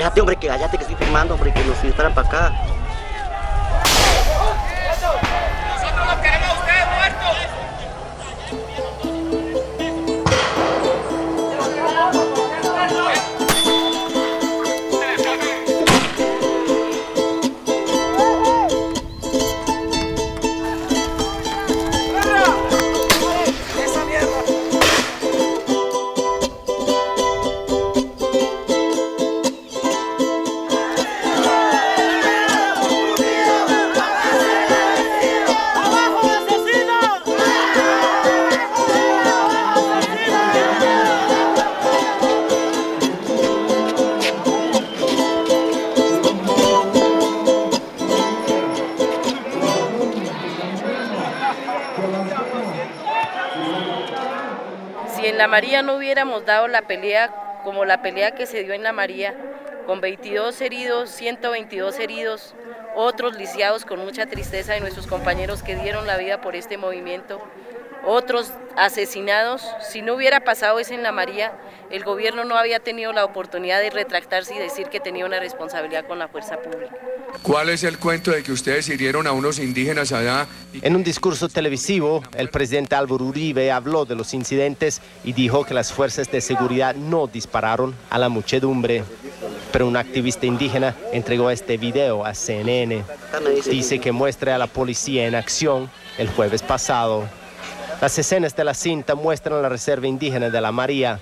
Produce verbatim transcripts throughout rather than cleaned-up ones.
Cállate, hombre, que cállate, que estoy firmando, hombre, que nos disparan para acá. Nosotros los queremos a ustedes muertos. La María no hubiéramos dado la pelea como la pelea que se dio en La María, con veintidós heridos, ciento veintidós heridos, otros lisiados con mucha tristeza de nuestros compañeros que dieron la vida por este movimiento, otros asesinados. Si no hubiera pasado eso en La María, el gobierno no había tenido la oportunidad de retractarse y decir que tenía una responsabilidad con la fuerza pública. ¿Cuál es el cuento de que ustedes hirieron a unos indígenas allá? En un discurso televisivo, el presidente Álvaro Uribe habló de los incidentes y dijo que las fuerzas de seguridad no dispararon a la muchedumbre. Pero un activista indígena entregó este video a C N N. Dice que muestra a la policía en acción el jueves pasado. Las escenas de la cinta muestran la reserva indígena de La María.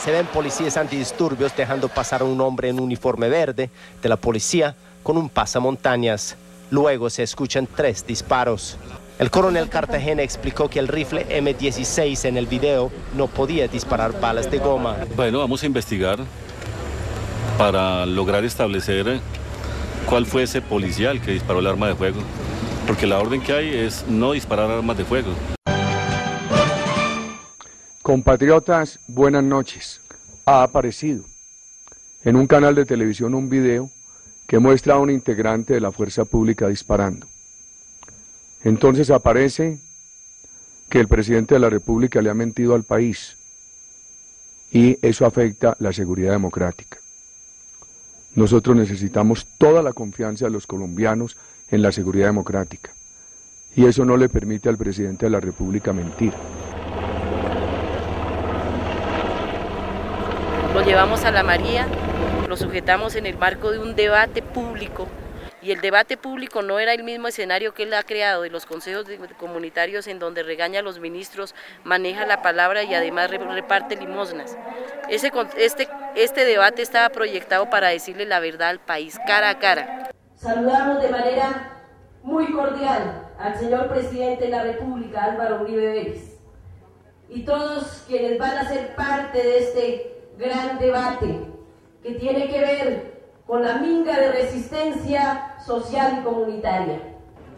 Se ven policías antidisturbios dejando pasar a un hombre en uniforme verde de la policía con un pasamontañas. Luego se escuchan tres disparos. El coronel Cartagena explicó que el rifle M dieciséis en el video no podía disparar balas de goma. Bueno, vamos a investigar para lograr establecer cuál fue ese policía el que disparó el arma de fuego, porque la orden que hay es no disparar armas de fuego. Compatriotas, buenas noches. Ha aparecido en un canal de televisión un video que muestra a un integrante de la fuerza pública disparando. Entonces aparece que el presidente de la República le ha mentido al país y eso afecta la seguridad democrática. Nosotros necesitamos toda la confianza de los colombianos en la seguridad democrática y eso no le permite al presidente de la República mentir. Lo llevamos a La María, lo sujetamos en el marco de un debate público y el debate público no era el mismo escenario que él ha creado de los consejos comunitarios en donde regaña a los ministros, maneja la palabra y además reparte limosnas. Ese, este, este debate estaba proyectado para decirle la verdad al país, cara a cara. Saludamos de manera muy cordial al señor presidente de la República, Álvaro Uribe Vélez, y todos quienes van a ser parte de este gran debate que tiene que ver con la minga de resistencia social y comunitaria.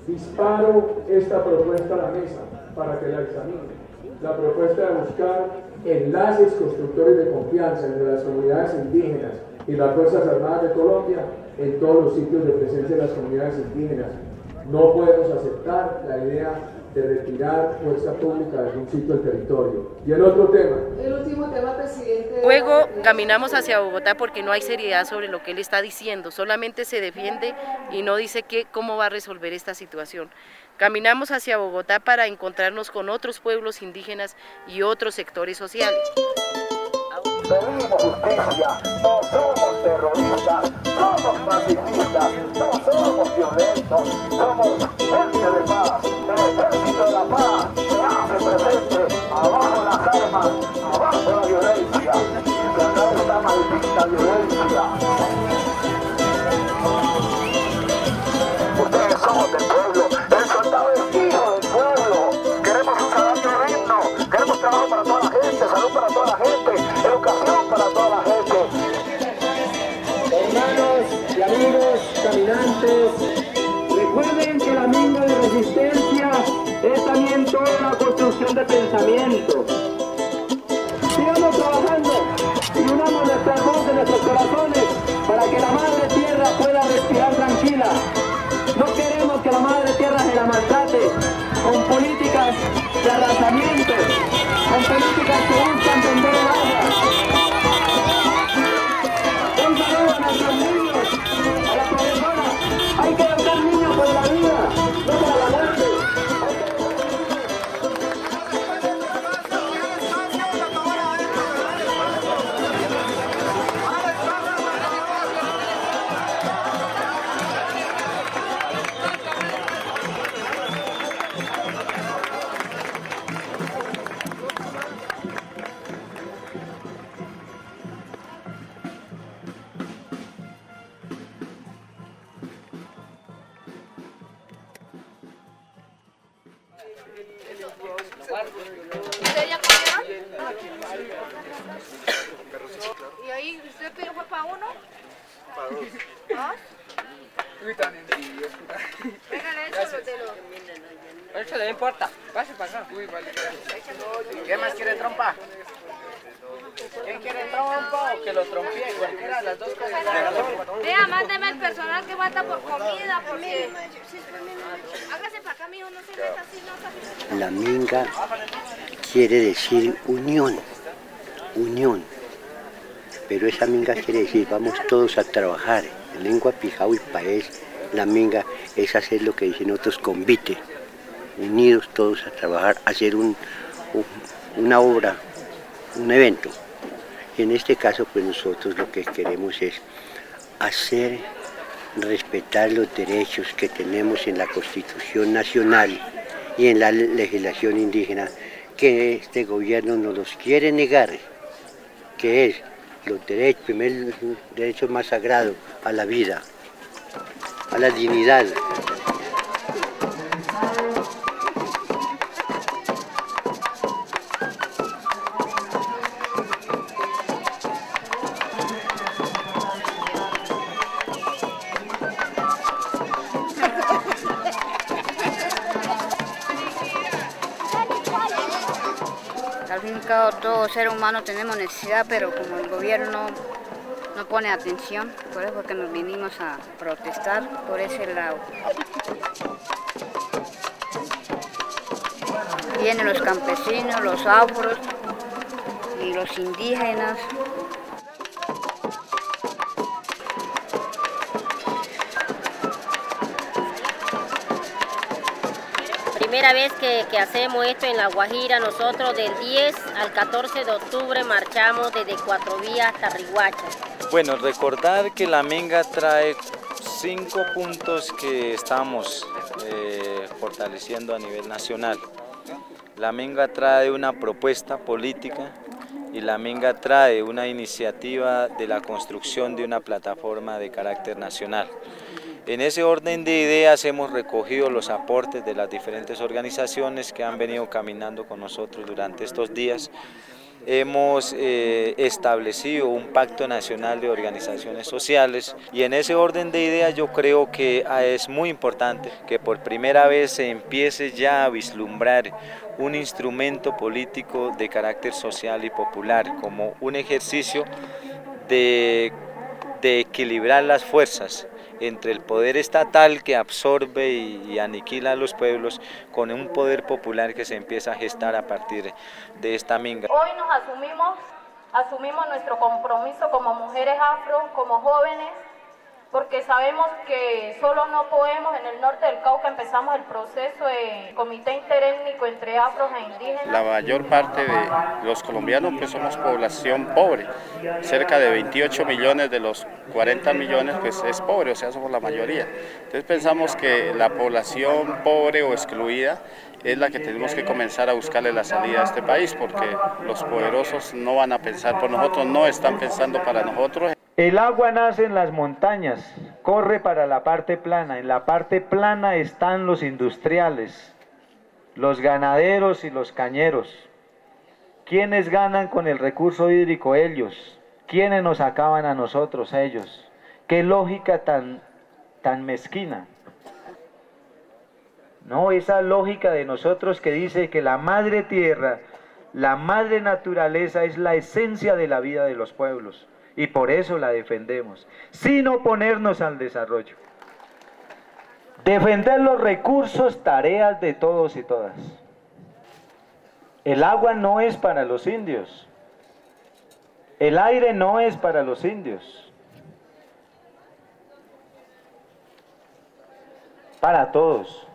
Disparo esta propuesta a la mesa para que la examine. La propuesta de buscar enlaces constructores de confianza entre las comunidades indígenas y las Fuerzas Armadas de Colombia en todos los sitios de presencia de las comunidades indígenas. No podemos aceptar la idea de retirar fuerza pública de un sitio del territorio. Y el otro tema. El último tema, presidente. Luego caminamos hacia Bogotá porque no hay seriedad sobre lo que él está diciendo, solamente se defiende y no dice que, cómo va a resolver esta situación. Caminamos hacia Bogotá para encontrarnos con otros pueblos indígenas y otros sectores sociales. Pedimos justicia, no somos terroristas, somos pacifistas, no somos violentos, somos gente de paz, el ejército de la paz se hace presente, abajo las armas, abajo la violencia, enfrentar esta maldita violencia. Ustedes somos del pueblo, el soldado es hijo del pueblo, queremos un salario digno, queremos trabajo para toda la gente, salud para toda la gente. Para toda la gente. Hermanos y amigos caminantes, recuerden que la minga de resistencia es también toda una construcción de pensamiento. Sigamos trabajando y unamos nuestras voces, nuestros corazones, para que la madre tierra pueda respirar tranquila. No queremos que la madre tierra se la maltrate con políticas de arrasamiento, con políticas que buscan vender el agua. ¿Ustedes ya comieron? ¿Y ahí usted pidió fue para uno? Para dos. ¿Dos? Uy, tan envidioso. Pégale eso, los de los... Eso no importa. Pase para acá. Uy, vale. ¿Quién más quiere trompa? ¿Quién quiere trompa o que lo trompee? Cualquiera de las dos cosas. Vea, mándeme el personal que falta por comida, porque... Hágase para acá, mijo, no se meta así, no se... La minga quiere decir unión. Unión. Pero esa minga quiere decir, vamos todos a trabajar. En lengua pijao y país, la minga es hacer lo que dicen otros convite. Unidos todos a trabajar, hacer un, un, una obra, un evento. Y en este caso, pues nosotros lo que queremos es hacer respetar los derechos que tenemos en la Constitución Nacional y en la legislación indígena, que este gobierno nos los quiere negar, que es los derechos, primer derecho más sagrado a la vida, a la dignidad. Al fin y al cabo, todo ser humano tenemos necesidad, pero como el gobierno no pone atención, por eso es que nos vinimos a protestar por ese lado. Vienen los campesinos, los afros y los indígenas. Primera vez que, que hacemos esto en La Guajira, nosotros del diez al catorce de octubre marchamos desde Cuatro Vías hasta Rihuacho. Bueno, recordar que la minga trae cinco puntos que estamos eh, fortaleciendo a nivel nacional. La minga trae una propuesta política y la minga trae una iniciativa de la construcción de una plataforma de carácter nacional. En ese orden de ideas hemos recogido los aportes de las diferentes organizaciones que han venido caminando con nosotros durante estos días. Hemos eh, establecido un pacto nacional de organizaciones sociales y en ese orden de ideas yo creo que es muy importante que por primera vez se empiece ya a vislumbrar un instrumento político de carácter social y popular como un ejercicio de, de equilibrar las fuerzas entre el poder estatal que absorbe y aniquila a los pueblos con un poder popular que se empieza a gestar a partir de esta minga. Hoy nos asumimos, asumimos nuestro compromiso como mujeres afro, como jóvenes, porque sabemos que solo no podemos, en el norte del Cauca empezamos el proceso de comité interétnico entre afros e indígenas. La mayor parte de los colombianos pues somos población pobre, cerca de veintiocho millones de los cuarenta millones pues es pobre, o sea somos la mayoría. Entonces pensamos que la población pobre o excluida es la que tenemos que comenzar a buscarle la salida a este país, porque los poderosos no van a pensar por nosotros, no están pensando para nosotros. El agua nace en las montañas, corre para la parte plana. En la parte plana están los industriales, los ganaderos y los cañeros. ¿Quiénes ganan con el recurso hídrico? Ellos. ¿Quiénes nos acaban a nosotros? Ellos. Qué lógica tan, tan mezquina. No, esa lógica de nosotros que dice que la madre tierra, la madre naturaleza es la esencia de la vida de los pueblos. Y por eso la defendemos, sin oponernos al desarrollo. Defender los recursos, tareas de todos y todas. El agua no es para los indios. El aire no es para los indios. Para todos.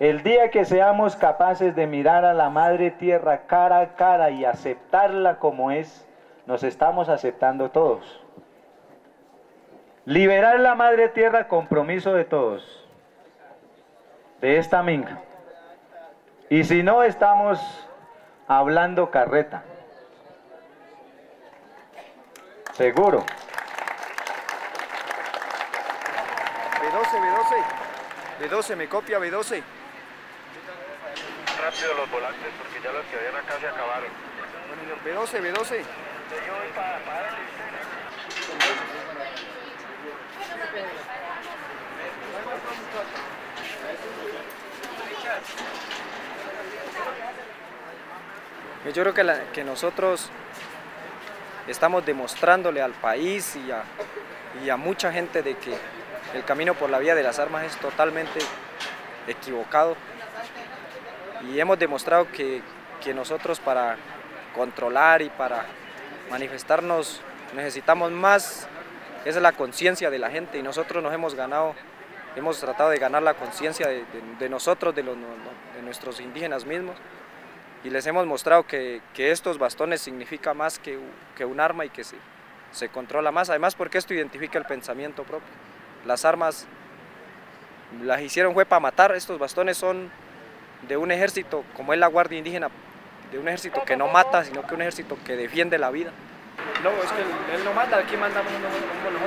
El día que seamos capaces de mirar a la madre tierra cara a cara y aceptarla como es, nos estamos aceptando todos. Liberar la madre tierra, compromiso de todos, de esta minga. Y si no, estamos hablando carreta. Seguro. B doce, B doce, B doce, me copia B doce. rápido los volantes porque ya los que habían acá se acabaron. B doce, B doce. Yo creo que, la, que nosotros estamos demostrándole al país y a, y a mucha gente de que el camino por la vía de las armas es totalmente equivocado y hemos demostrado que, que nosotros para controlar y para manifestarnos necesitamos más, esa es la conciencia de la gente y nosotros nos hemos ganado, hemos tratado de ganar la conciencia de, de, de nosotros, de, los, de nuestros indígenas mismos y les hemos mostrado que, que estos bastones significa más que, que un arma y que se, se controla más, además porque esto identifica el pensamiento propio, las armas las hicieron fue para matar, estos bastones son de un ejército como es la Guardia Indígena, de un ejército que no mata, sino que un ejército que defiende la vida. No, es que él no mata, aquí mandamos uno con los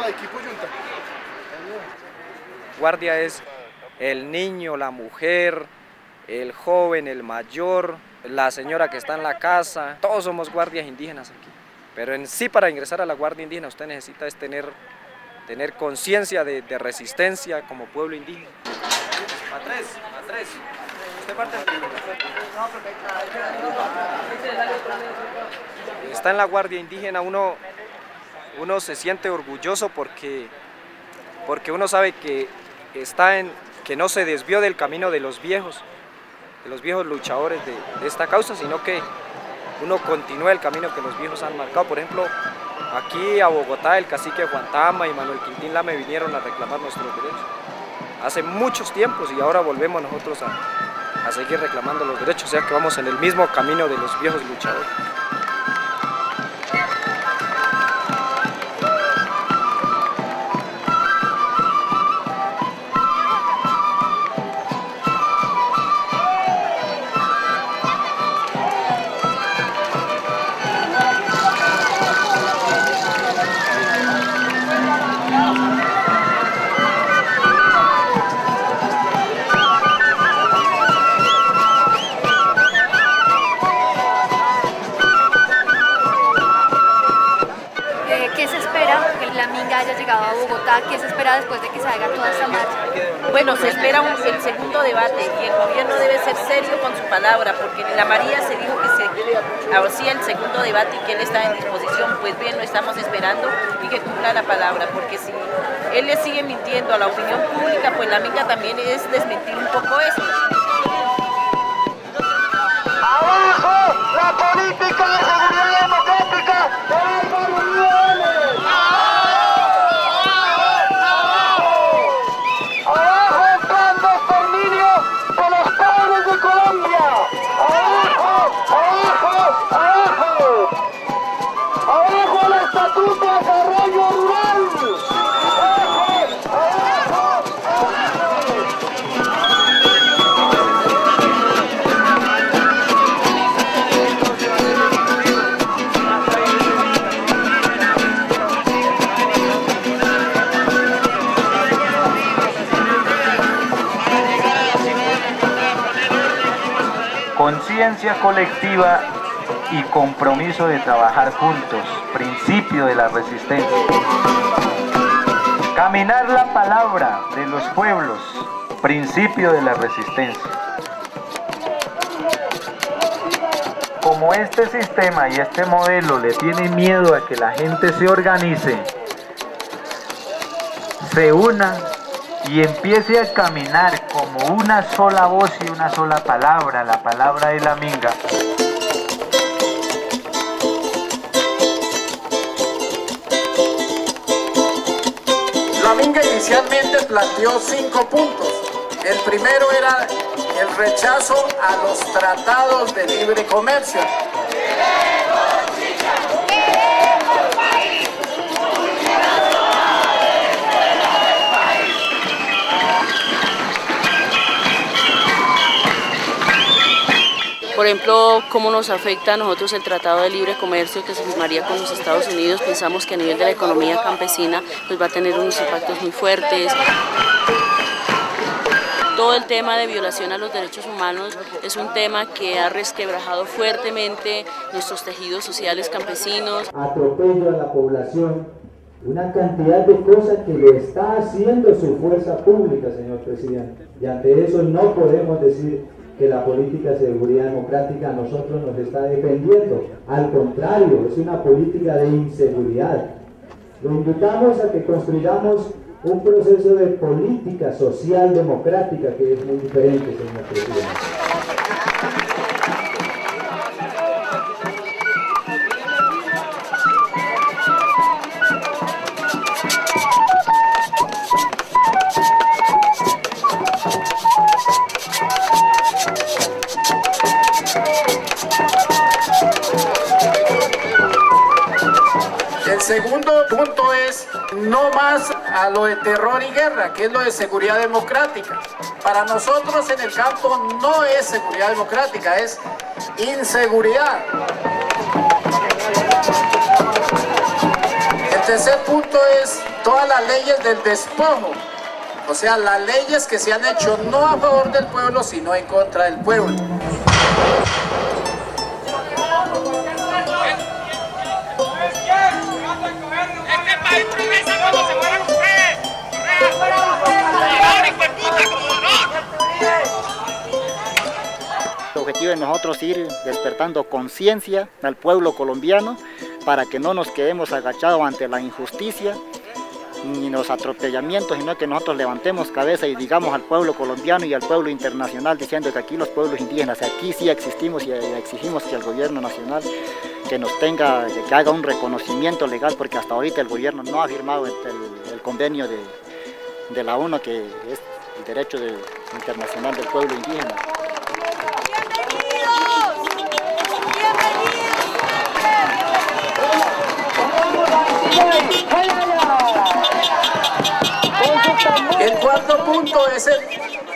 otros. Guardia es el niño, la mujer, el joven, el mayor, la señora que está en la casa, todos somos guardias indígenas aquí. Pero en sí para ingresar a la Guardia Indígena usted necesita es tener, tener conciencia de, de resistencia como pueblo indígena. A tres, a tres. Usted parte. Está en la Guardia Indígena, uno, uno se siente orgulloso porque, porque uno sabe que, está en, que no se desvió del camino de los viejos, de los viejos luchadores de, de esta causa, sino que uno continúa el camino que los viejos han marcado. Por ejemplo, aquí a Bogotá el cacique Guantama y Manuel Quintín Lame vinieron a reclamar nuestros derechos hace muchos tiempos y ahora volvemos nosotros a, a seguir reclamando los derechos, o sea que vamos en el mismo camino de los viejos luchadores. ¿Qué se espera después de que salga toda esta marcha? Bueno, se espera un, el segundo debate y el gobierno debe ser serio con su palabra, porque en La María se dijo que se hacía el segundo debate y que él estaba en disposición. Pues bien, lo estamos esperando y que cumpla la palabra, porque si él le sigue mintiendo a la opinión pública, pues la Minga también es desmentir un poco eso. ¡Abajo la política de seguridad democrática de Álvaro Uribe Vélez! Conciencia colectiva y compromiso de trabajar juntos, principio de la resistencia. Caminar la palabra de los pueblos, principio de la resistencia. Como este sistema y este modelo le tiene miedo a que la gente se organice, se una y empiece a caminar como una sola voz y una sola palabra, la palabra de la Minga. La Minga inicialmente planteó cinco puntos. El primero era el rechazo a los tratados de libre comercio. Por ejemplo, cómo nos afecta a nosotros el Tratado de Libre Comercio que se firmaría con los Estados Unidos. Pensamos que a nivel de la economía campesina pues va a tener unos impactos muy fuertes. todo el tema de violación a los derechos humanos es un tema que ha resquebrajado fuertemente nuestros tejidos sociales campesinos. Atropello a la población, una cantidad de cosas que lo está haciendo su fuerza pública, señor presidente. Y ante eso no podemos decir que la política de seguridad democrática a nosotros nos está defendiendo. Al contrario, es una política de inseguridad. Lo invitamos a que construyamos un proceso de política social democrática que es muy diferente, señor presidente. El segundo punto es no más a lo de terror y guerra, que es lo de seguridad democrática. Para nosotros en el campo no es seguridad democrática, es inseguridad. El tercer punto es todas las leyes del despojo, o sea, las leyes que se han hecho no a favor del pueblo, sino en contra del pueblo. El objetivo de nosotros es ir despertando conciencia al pueblo colombiano para que no nos quedemos agachados ante la injusticia ni los atropellamientos, sino que nosotros levantemos cabeza y digamos al pueblo colombiano y al pueblo internacional diciendo que aquí los pueblos indígenas, aquí sí existimos y exigimos que el gobierno nacional que nos tenga, que haga un reconocimiento legal, porque hasta ahorita el gobierno no ha firmado el, el convenio de, de la ONU, que es el derecho de, internacional del pueblo indígena. El cuarto punto es el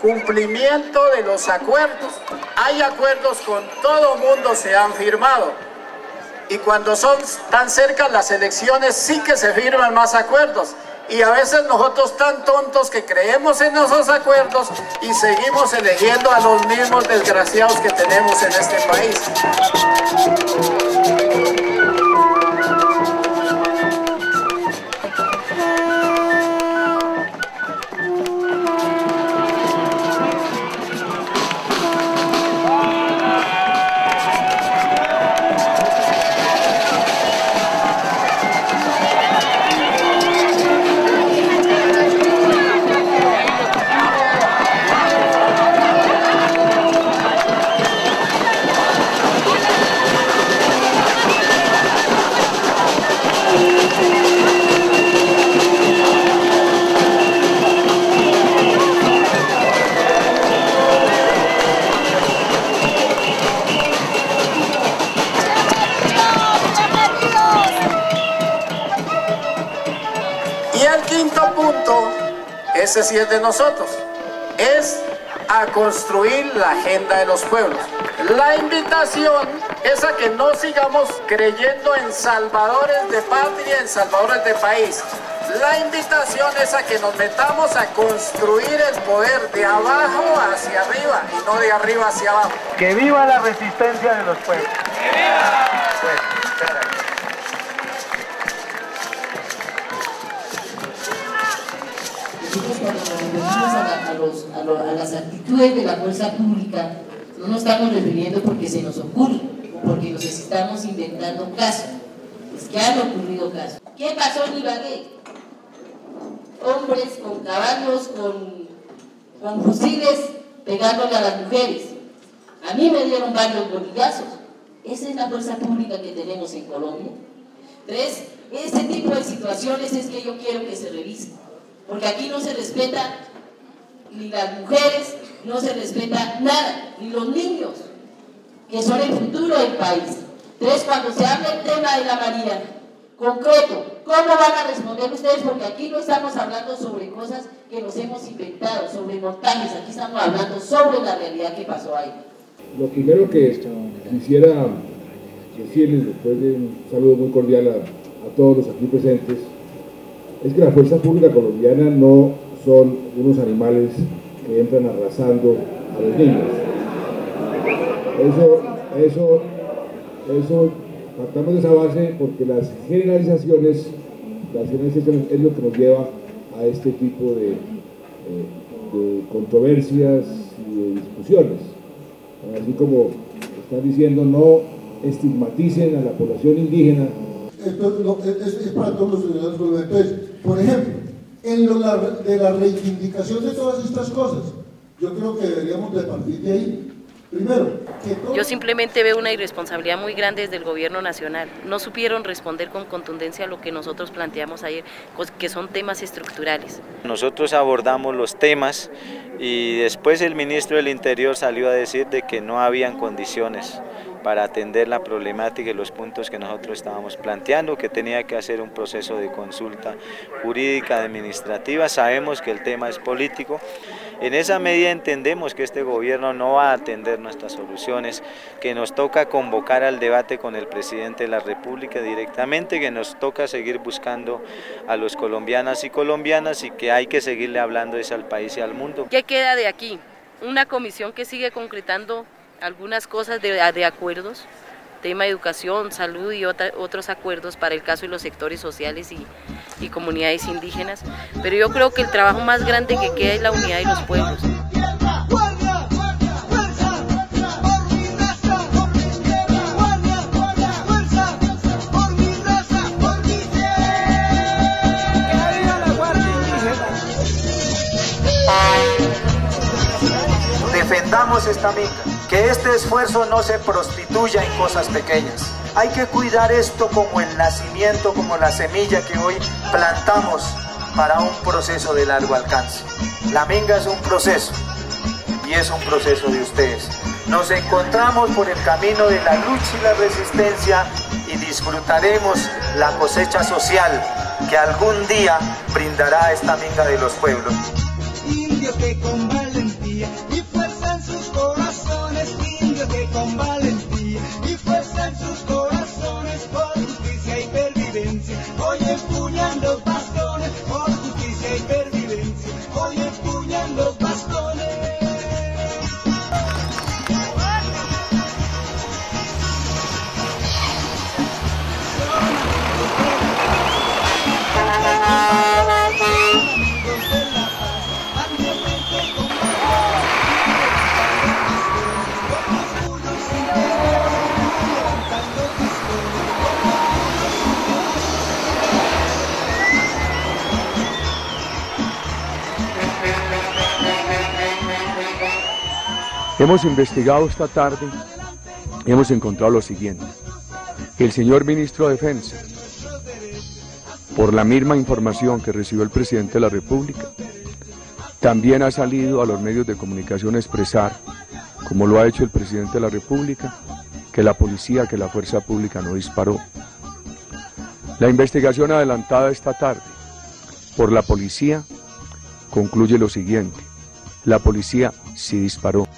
cumplimiento de los acuerdos. Hay acuerdos con todo mundo, se han firmado. Y cuando son tan cerca las elecciones sí que se firman más acuerdos. Y a veces nosotros tan tontos que creemos en esos acuerdos y seguimos eligiendo a los mismos desgraciados que tenemos en este país. Ese sí es de nosotros, es a construir la agenda de los pueblos. La invitación es a que no sigamos creyendo en salvadores de patria, en salvadores de país. La invitación es a que nos metamos a construir el poder de abajo hacia arriba y no de arriba hacia abajo. ¡Que viva la resistencia de los pueblos! ¡Que viva! A, a, los, a, lo, a las actitudes de la fuerza pública no nos estamos refiriendo porque se nos ocurre, porque nos estamos inventando casos, es que han ocurrido casos. ¿Qué pasó en Ibagué? Hombres con caballos, con, con fusiles pegándole a las mujeres. A mí me dieron varios bolillazos. Esa es la fuerza pública que tenemos en Colombia. Tres, este tipo de situaciones es que yo quiero que se revisen, porque aquí no se respeta ni las mujeres, no se respeta nada, ni los niños, que son el futuro del país. Entonces, cuando se habla el tema de La María, concreto, ¿cómo van a responder ustedes? Porque aquí no estamos hablando sobre cosas que nos hemos inventado, sobre montajes, aquí estamos hablando sobre la realidad que pasó ahí. Lo primero que quisiera decirles, después de un saludo muy cordial a, a todos los aquí presentes, es que la fuerza pública colombiana no son unos animales que entran arrasando a los niños. Eso, eso, eso, partamos de esa base, porque las generalizaciones, las generalizaciones es lo que nos lleva a este tipo de, eh, de controversias y de discusiones. Así como están diciendo, no estigmaticen a la población indígena. Entonces, no, es, es para todos los ciudadanos colombianos. Entonces, por ejemplo, en lo la, de la reivindicación de todas estas cosas, yo creo que deberíamos de partir de ahí. Primero, que todo... Yo simplemente veo una irresponsabilidad muy grande desde el gobierno nacional. No supieron responder con contundencia a lo que nosotros planteamos ayer, que son temas estructurales. Nosotros abordamos los temas y después el ministro del Interior salió a decir de que no habían condiciones para atender la problemática y los puntos que nosotros estábamos planteando, que tenía que hacer un proceso de consulta jurídica, administrativa. Sabemos que el tema es político. En esa medida entendemos que este gobierno no va a atender nuestras soluciones, que nos toca convocar al debate con el presidente de la República directamente, que nos toca seguir buscando a los colombianos y colombianas y que hay que seguirle hablando eso al país y al mundo. ¿Qué queda de aquí? Una comisión que sigue concretando algunas cosas de, de acuerdos, tema educación, salud y otra, otros acuerdos para el caso de los sectores sociales y, y comunidades indígenas, pero yo creo que el trabajo más grande que queda es la unidad de los pueblos. Defendamos esta Minga. Que este esfuerzo no se prostituya en cosas pequeñas. Hay que cuidar esto como el nacimiento, como la semilla que hoy plantamos para un proceso de largo alcance. La Minga es un proceso y es un proceso de ustedes. Nos encontramos por el camino de la lucha y la resistencia y disfrutaremos la cosecha social que algún día brindará esta Minga de los pueblos. Indio que con valentía y fuerza en sus corazones, indio que con valentía y fuerza en sus corazones, por justicia y pervivencia, hoy empuñan los bastones, por justicia y pervivencia, hoy empuñan los bastones. Hemos investigado esta tarde y hemos encontrado lo siguiente, que el señor ministro de Defensa, por la misma información que recibió el presidente de la República, también ha salido a los medios de comunicación a expresar, como lo ha hecho el presidente de la República, que la policía, que la fuerza pública no disparó. La investigación adelantada esta tarde por la policía concluye lo siguiente, la policía sí disparó.